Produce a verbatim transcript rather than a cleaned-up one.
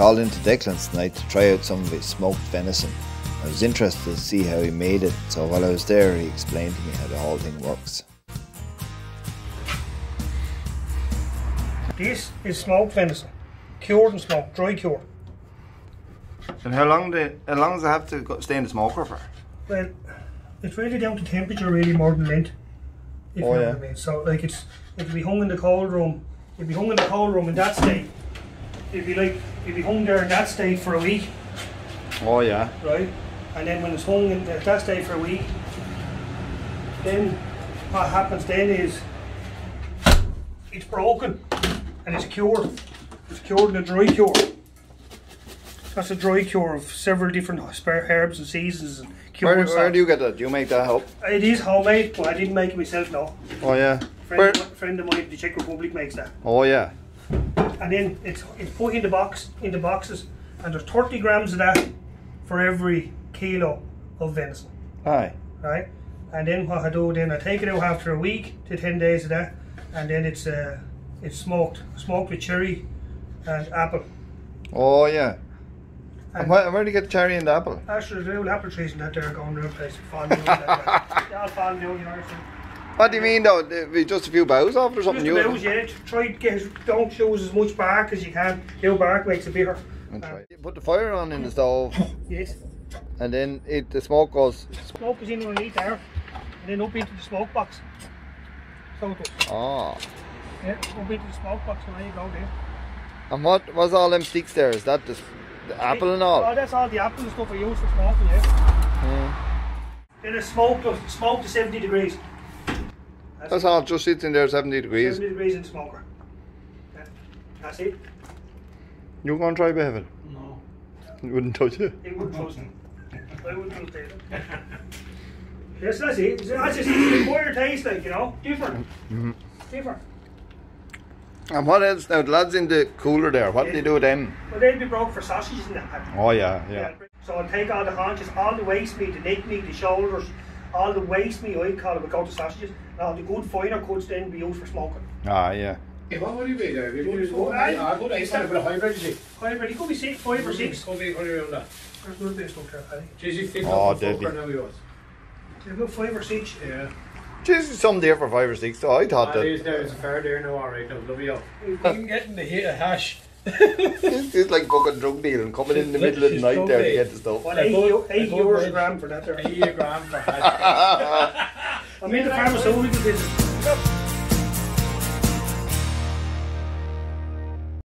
called into Declan's tonight to try out some of his smoked venison. I was interested to see how he made it, so while I was there he explained to me how the whole thing works. This is smoked venison, cured and smoked, dry cured. And how long, do, how long does it have to go, stay in the smoker for? Well, it's really down to temperature really more than lint. If oh, you know yeah. what I mean. So like it's, it'll be hung in the cold room, it'll be hung in the cold room in that state. It'll be like, it'll be hung there in that state for a week. Oh yeah. Right? And then when it's hung in that state for a week, then what happens then is it's broken and it's cured. It's cured in a dry cure. That's a dry cure of several different herbs and seasons and cures. Where, where do you get that? Do you make that help? It is homemade, but I didn't make it myself, no. Oh yeah. Friend, friend of mine in the Czech Republic makes that. Oh yeah. And then it's, it's put in the box, in the boxes, and there's thirty grams of that for every kilo of venison. Aye. Right? And then what I do then, I take it out after a week to ten days of that, and then it's uh, it's smoked, smoked with cherry and apple. Oh yeah. And, and where, where do you get the cherry and the apple? Actually, there's old apple trees in that there going around the place. They all fall down, you know. What do you mean though? Just a few boughs off or something? Just a few boughs, yeah. Try to get, don't use as much bark as you can. Your bark makes it bigger. Um, you put the fire on in the stove. Yes. And then it, the smoke goes... Smoke is in underneath there. And then up into the smoke box. So it goes. Ah. Yeah, up into the smoke box and there you go there. And what was all them sticks there? Is that the... The apple and all? Oh, that's all the apple and stuff I use for smoking, yeah. Mm. Then it's smoked, smoked to seventy degrees. That's, that's all, just sitting there seventy degrees. seventy degrees in the smoker. Yeah. That's it. You going to try behaving? No. It wouldn't touch you? It wouldn't touch me. I wouldn't touch it. Yes, that's it. That's just a acquired taste, like, you know. Different. Mm-hmm. Different. And what else now? The lads in the cooler there, what yeah. do they do then? Well, they'd be broke for sausages and that. Oh yeah, yeah, yeah. So I'll take all the haunches, all the waist meat, the neck meat, the shoulders, all the waist meat, I'd call it, would go to sausages. And all the good finer cuts then be used for smoking. Ah yeah. Hey, what would you be there? Would you go? I would have started with a hybrid, you see. Hybrid, it could be six, five or six. Could be around that. There's good bit of stuff there, Paddy. Jesus, fifth or fourth now he was. There's about five or six. Yeah. There's some there for five or six, so I thought ah, that. There's, there's a fair there now, alright, now, love you. You can get in the heat of hash. It's, it's like fucking drug dealing, coming in the middle of the night there to get the stuff. Well, eight, go, eight, eight euros a gram for that there. Eight euros a gram for hash. I mean, the pharmaceutical business.